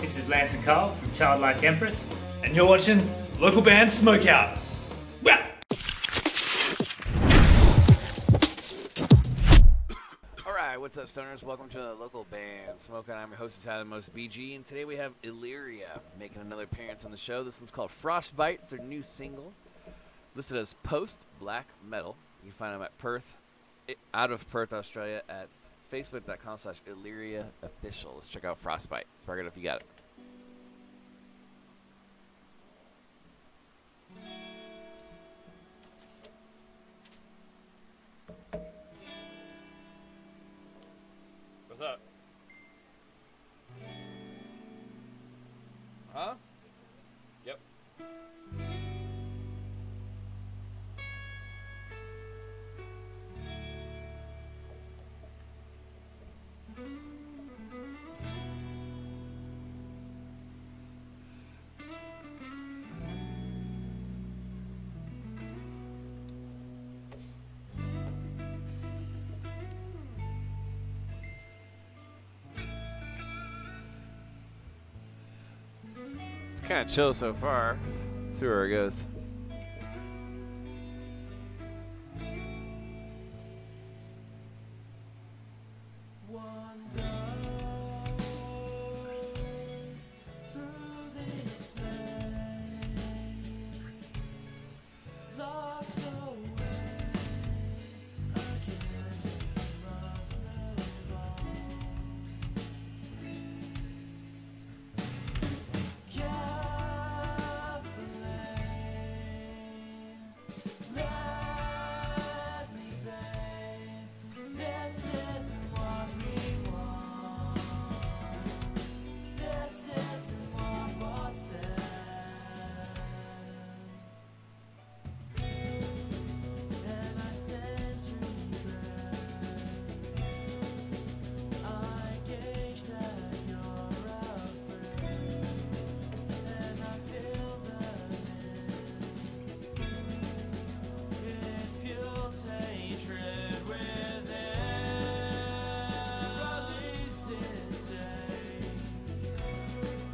This is Lance and Carl from Childlike Empress, and you're watching Local Band Smokeout. Well, alright, what's up, stoners? Welcome to Local Band Smokeout. I'm your host, Adam Mosby-Gee, and today we have Illyria making another appearance on the show. This one's called Frostbite. It's their new single, listed as Post Black Metal. You can find them at Perth, out of Perth, Australia, at Facebook.com/IllyriaOfficial. Let's check out Frostbite. Spark it up, you got it. What's up? Huh? Yep. Kind of chill so far. Let's see where it goes.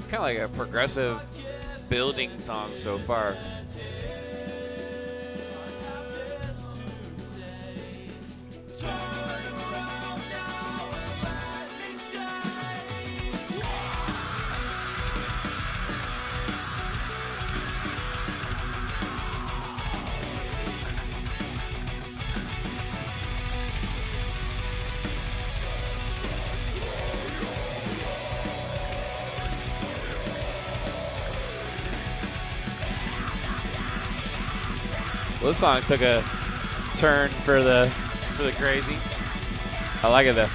Kind of like a progressive building song so far. Well, this song took a turn for the crazy. I like it though.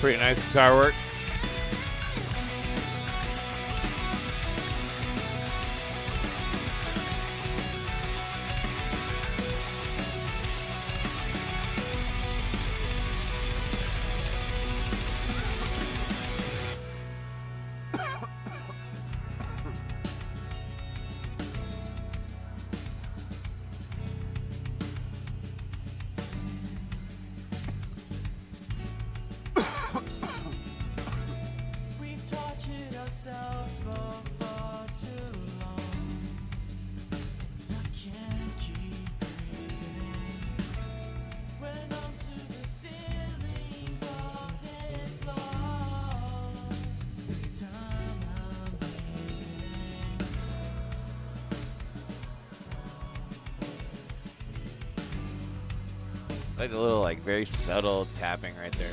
Pretty nice guitar work. Ourselves for far too long, and I can't keep breathing when I'm to the feelings of this loss. This time I'm leaving. Like a little, like, very subtle tapping right there.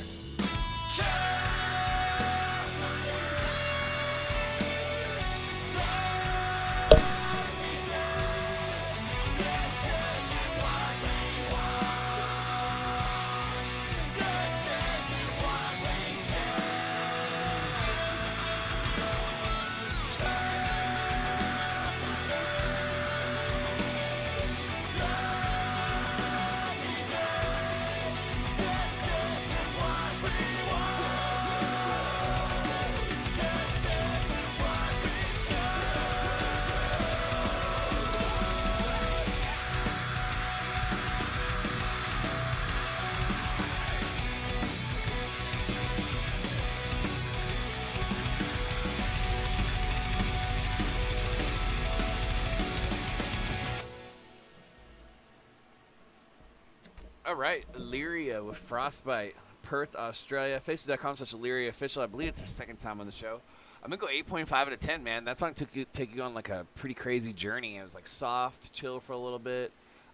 All right, Illyria with Frostbite, Perth, Australia. Facebook.com/Illyria official. I believe it's the second time on the show. I'm going to go 8.5 out of 10, man. That song took you on like a pretty crazy journey. It was like soft, chill for a little bit.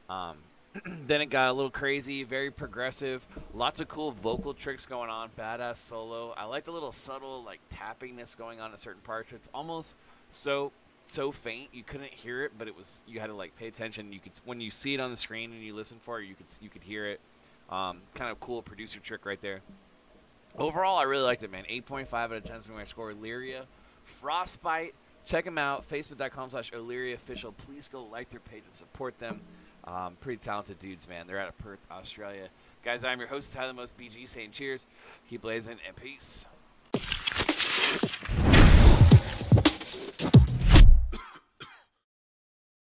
Then it got a little crazy, very progressive. Lots of cool vocal tricks going on, badass solo. I like the little subtle like tappingness going on at certain parts. It's almost so faint you couldn't hear it, but it was, you had to like pay attention. You could, when you see it on the screen and you listen for it, you could hear it. Kind of cool producer trick right there. Overall, I really liked it, man. 8.5 out of 10 is my score. Illyria, Frostbite. Check them out. Facebook.com/Illyria official. Please go like their page and support them. Pretty talented dudes, man. They're out of Perth, Australia. Guys, I'm your host, Tyler most bg, saying cheers, keep blazing, and peace.